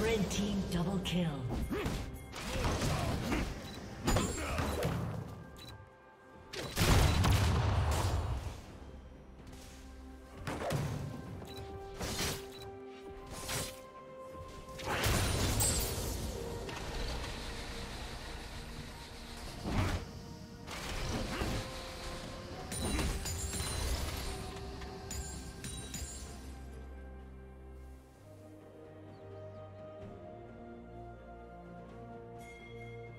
Red team double kill.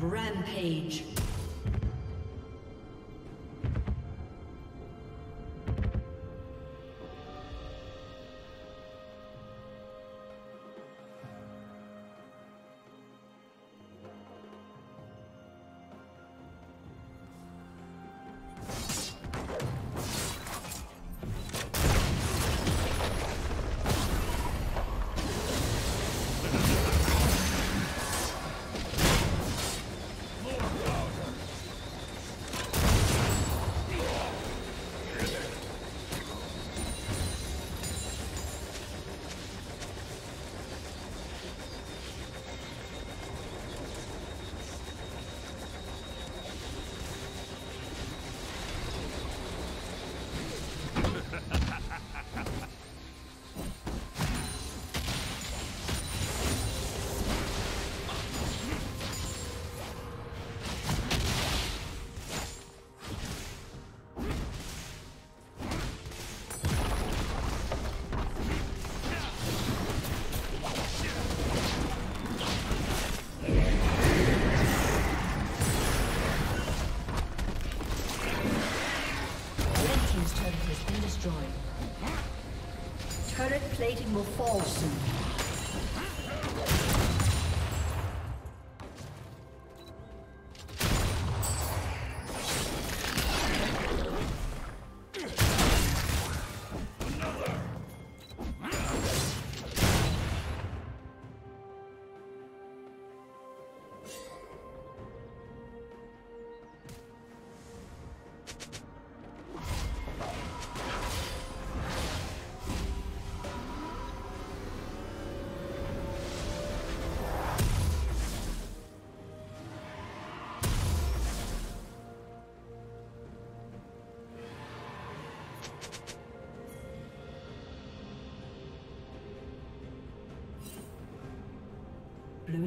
Rampage. plating will fall soon. Blue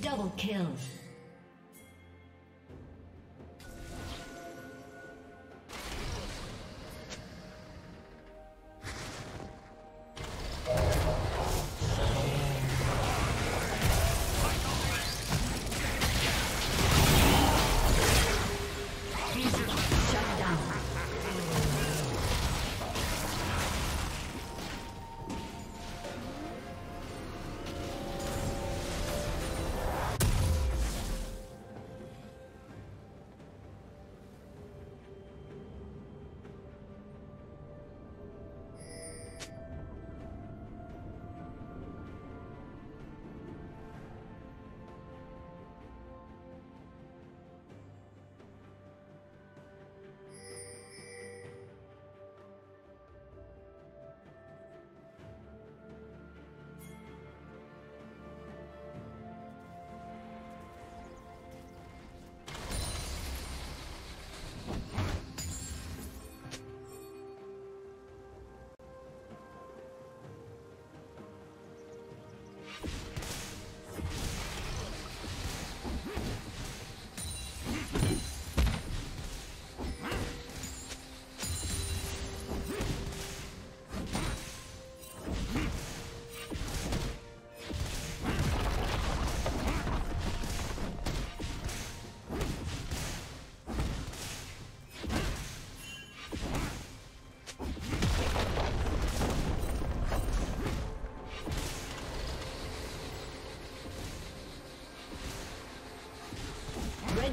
Double kill. Blue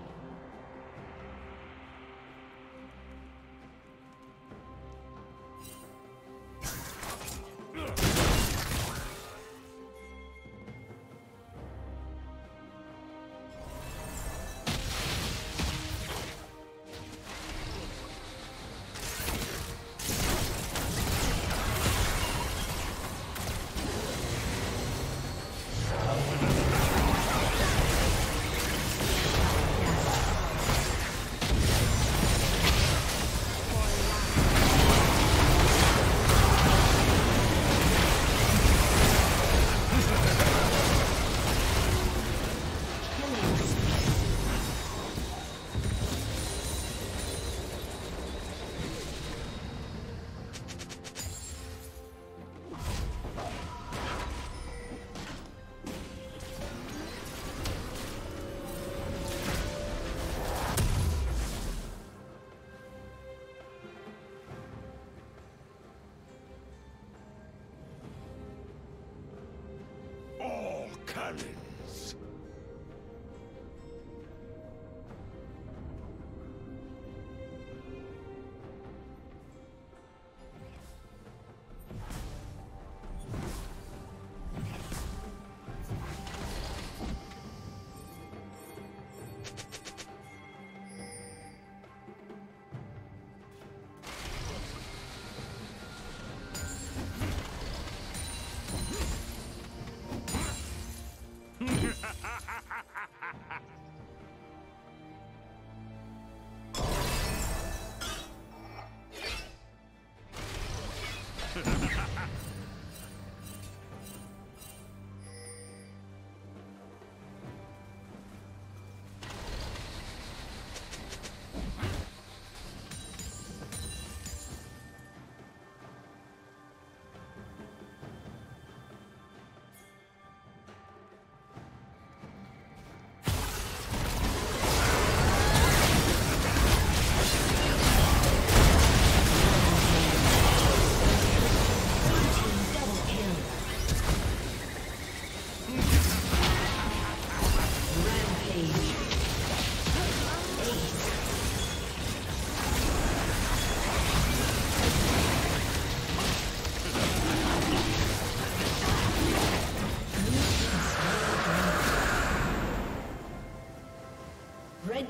Red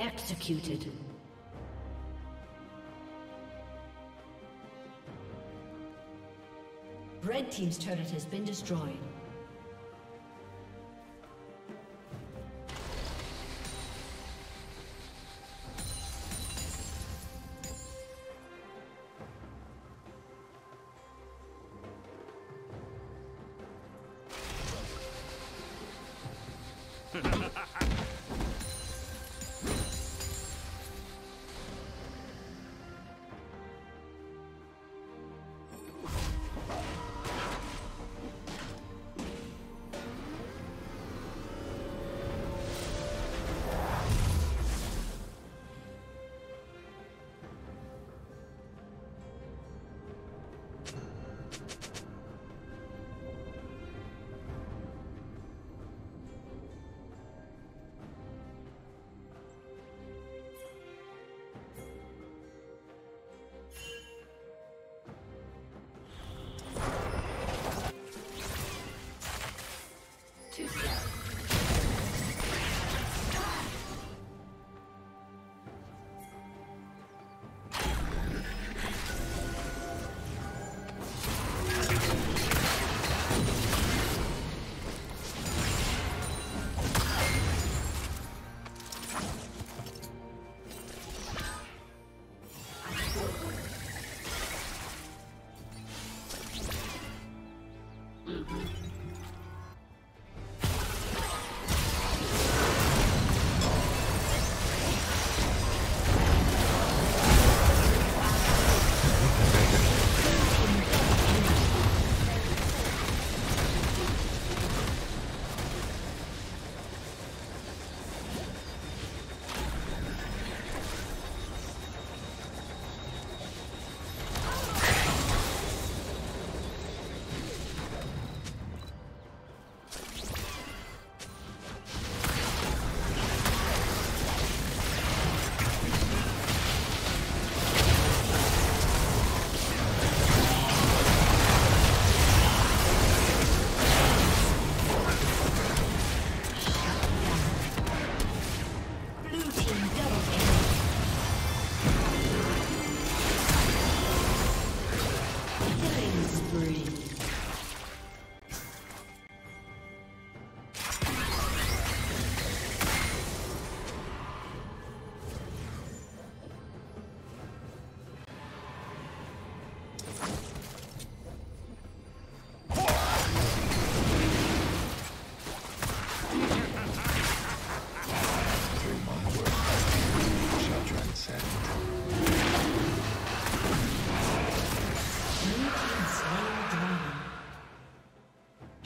Executed. Red team's turret has been destroyed.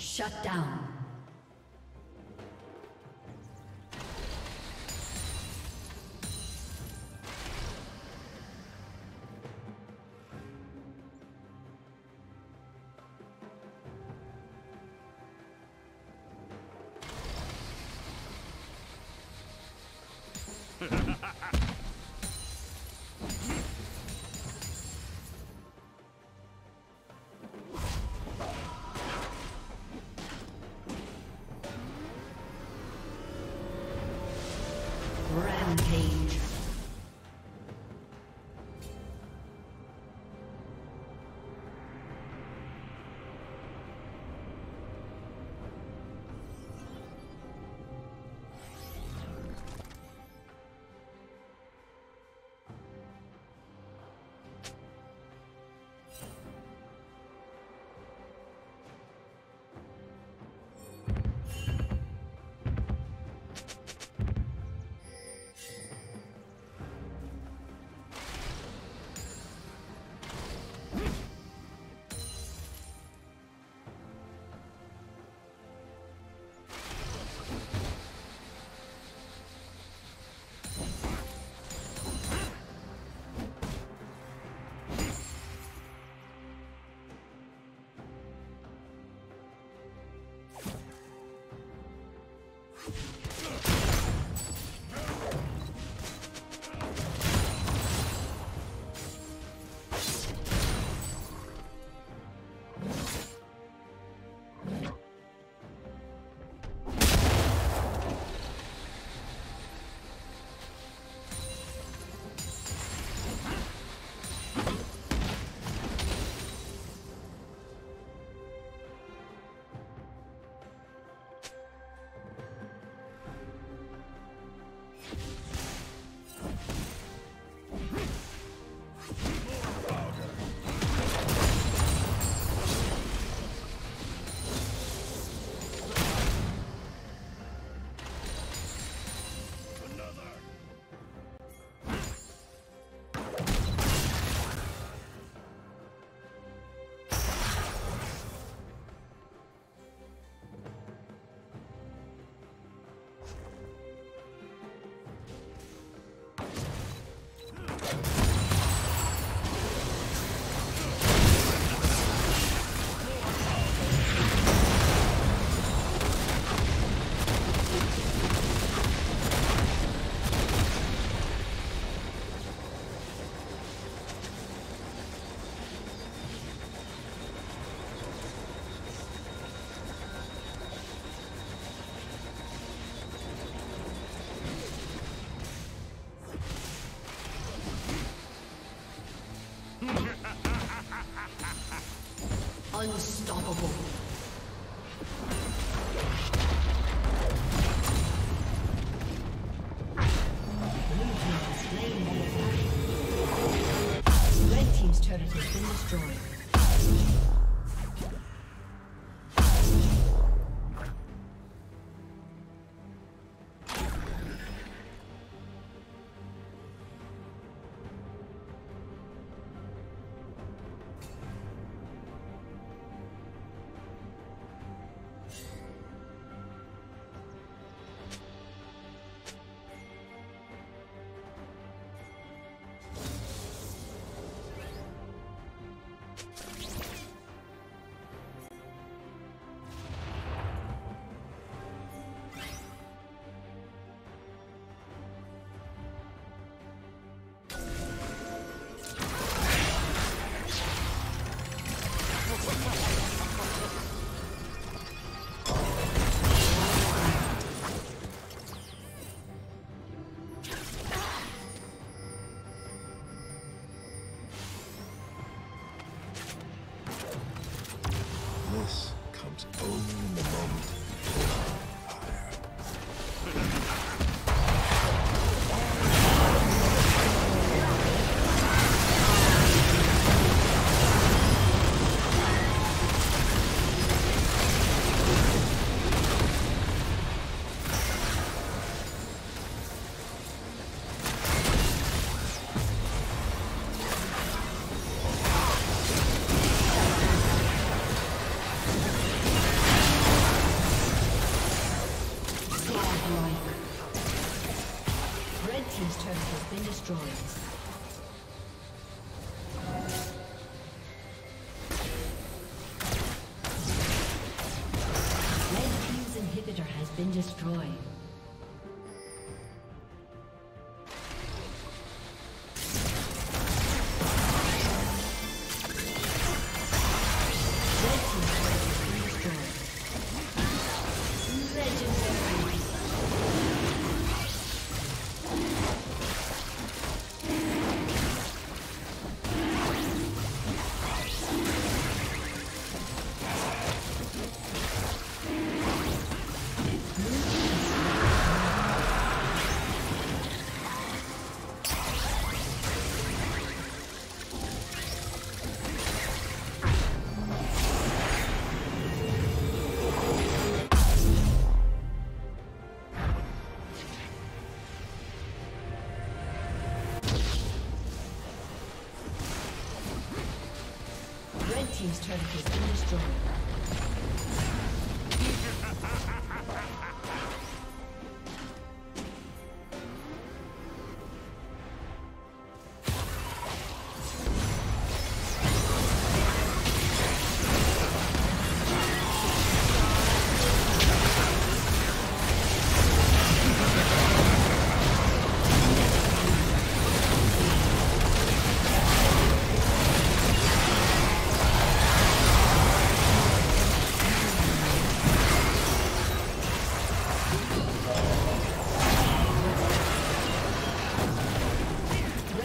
Shut down. destroyed. Red team's inhibitor has been destroyed.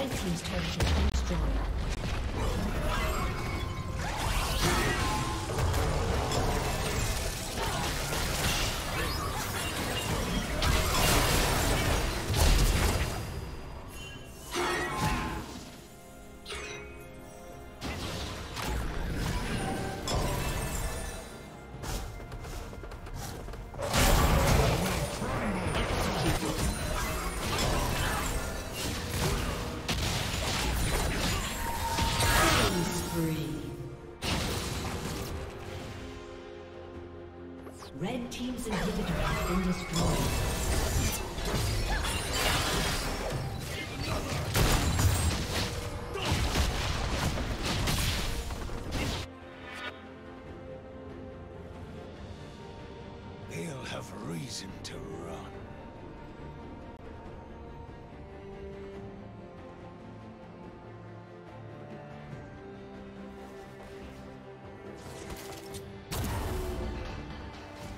Team's turret has been destroyed. Red team's inhibitor has been destroyed.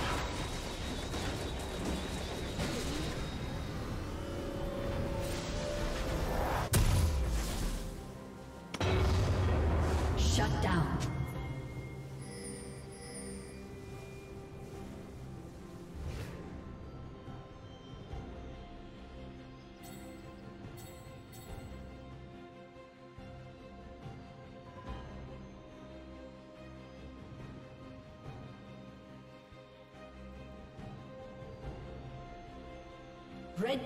Shut down. Red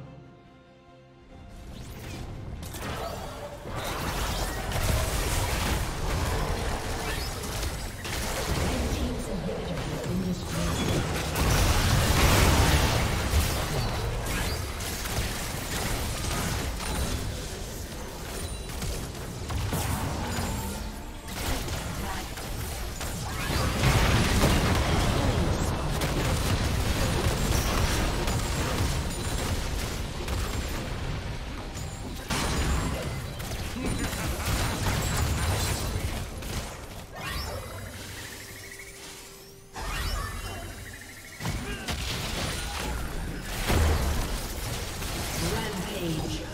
Age.